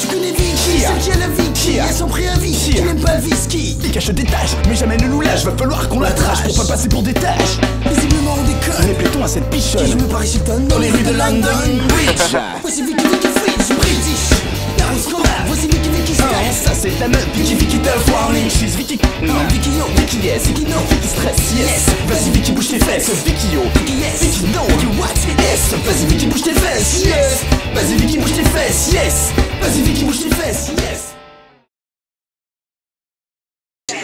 Tu connais Vicky, ceux qui a la Vicky, ils sont pris à Vicky, qui n'aiment pas le whisky. Ils cachent des tâches, mais jamais ne nous lâche. Va falloir qu'on l'attrache pour pas passer pour des tâches. Visiblement on déconne, les piétons à cette pichonne qui me Paris Hilton dans les rues de London Bridge. Voici Vicky Fridge, British, Paris Scandale. Voici Vicky Vicky Style. Ça c'est la meuf, Vicky Vicky Duff, Warning, she's Vicky. Non, Vicky Yo, Vicky Yes, Vicky No, Vicky Stress, yes. Vas-y Vicky bouge tes fesses, Vicky Yo, Vicky Yes, Vicky No, Vicky What, yes. Vas-y Vicky bouge tes fesses, yes. Vas-y Vicky bouge tes fesses, yes. Vas-y Vicky bouge tes fesses, yes.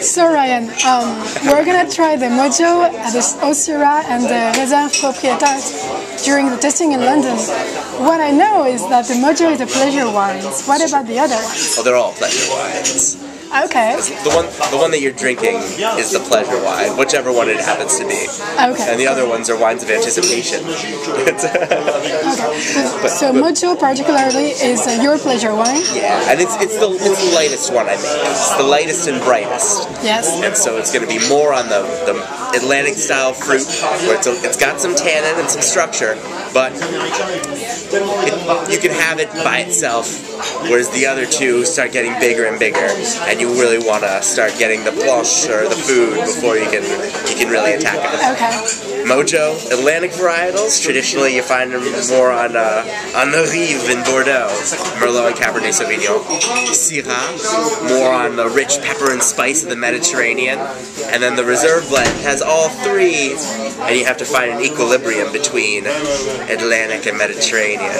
So Ryan, we're gonna try the Mojo, the Osura and the Reserva Propietas during the tasting in London. What I know is that the Mojo is a pleasure wine. What about the other? Well, they're all pleasure wines. Okay. The one that you're drinking is the pleasure wine, whichever one it happens to be. Okay. And the other ones are wines of anticipation. Okay. So Mojo particularly is your pleasure wine? Yeah, and it's the lightest one I make. It's the lightest and brightest. Yes. And so it's going to be more on the Atlantic style fruit, where it's got some tannin and some structure, but you can have it by itself, whereas the other two start getting bigger and bigger, and you really want to start getting the plush or the food before you can really attack it. Okay. Mojo, Atlantic varietals, traditionally you find them more on the Rive in Bordeaux, Merlot and Cabernet Sauvignon. Syrah, more on the rich pepper and spice of the Mediterranean. And then the Reserve blend has all three, and you have to find an equilibrium between Atlantic and Mediterranean.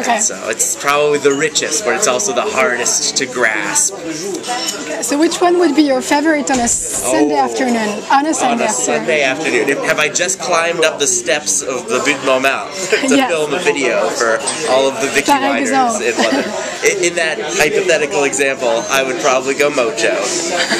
Okay. So it's probably the richest, but it's also the hardest to grasp. Okay, so which one would be your favorite on a Sunday afternoon? On a Sunday afternoon. Have I just climbed up the steps of the Butte Montmartre to film a video for all of the Vicky Winers in London? In that hypothetical example, I would probably go Mojo,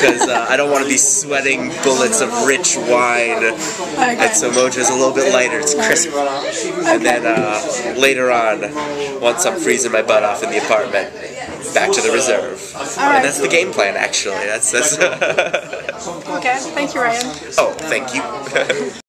because I don't want to be sweating bullets of rich wine, and so Mojo's a little bit lighter, it's crisp. And then later on, once I'm freezing my butt off in the apartment, back to the Reserve. Right. And that's the game plan, actually. That's okay, thank you, Ryan. Oh, thank you.